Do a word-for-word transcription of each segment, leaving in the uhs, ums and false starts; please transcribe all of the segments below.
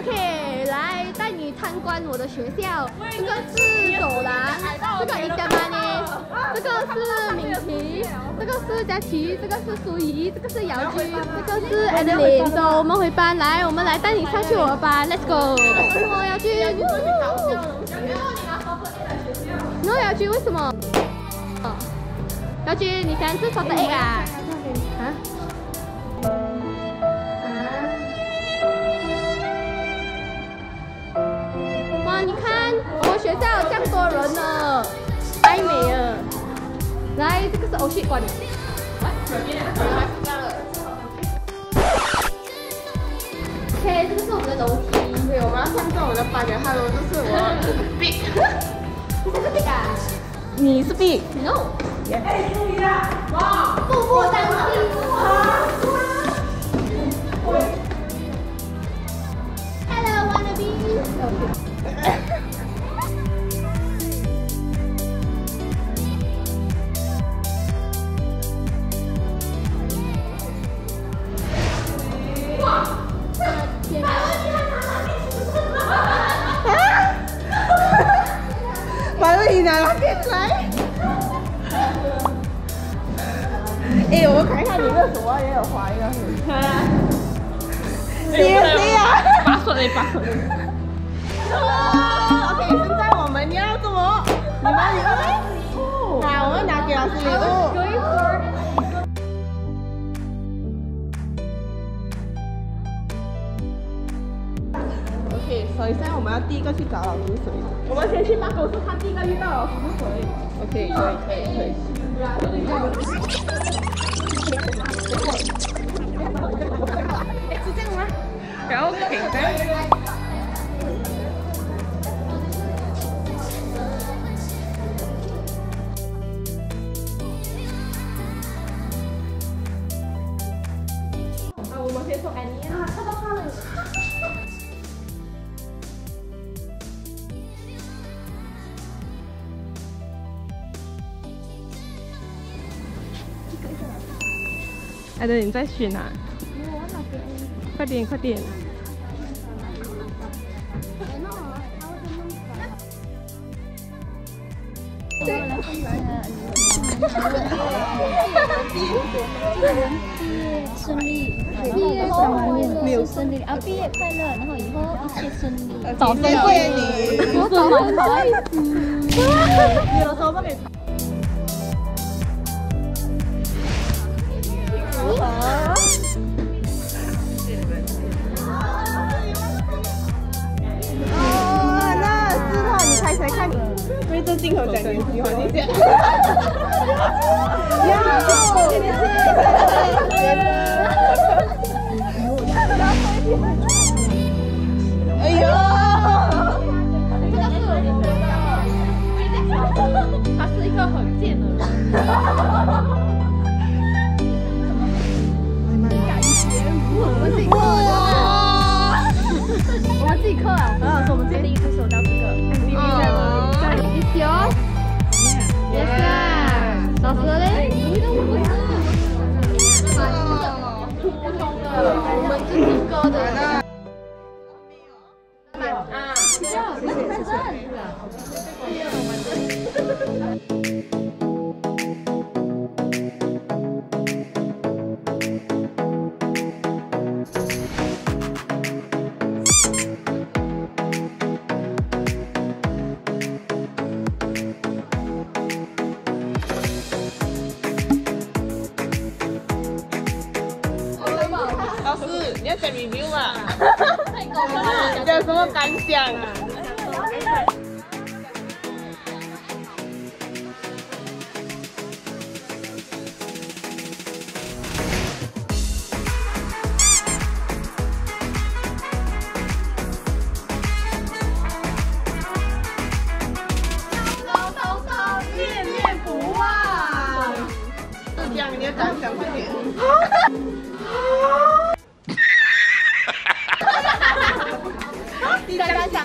OK， 来带你参观我的学校。这个是走廊，这个伊家妈呢，这个是敏琪，这个是佳琪，这个是苏怡，这个是姚军，这个是 Adeline。走，我们回班来，我们来带你上去我的班 ，Let's go。No 姚军，No 姚军为什么？姚军，你想吃炒的 egg 啊？啊？ 你看，我们学校有这样多人呢，太美了。来，这个是欧系馆。OK， 这个是我们的楼梯。对，我们要创造我们的班人。Hello， 这是我 Big。这个 Big 啊？你是 Big？ No。哎，注意啦！哇，步步登梯。Hello， wanna be。 哎、欸，我看看你为什么也有滑一样子？你谁呀？拔出来，拔出来。OK， 现在我们要什么？你拿礼物。来，我们拿给老师礼物。OK， 所以现在我们要第一个去找老师谁？我们先去马狗市看第一个遇到老师谁。OK， 可以，可以，可以。 然后停的。啊，我们先送安妮啊，看到他了。哎，对，你在选啊？ 快点，快点！顺利，毕业顺利，顺利啊！毕业快乐，然后以后一切顺利。早生贵女，我早生贵女。 镜头讲你喜欢你这样，哟，谢谢，哎呦，他是一个很贱的人。 review 啊，有什么感想啊？你跟他讲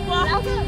波。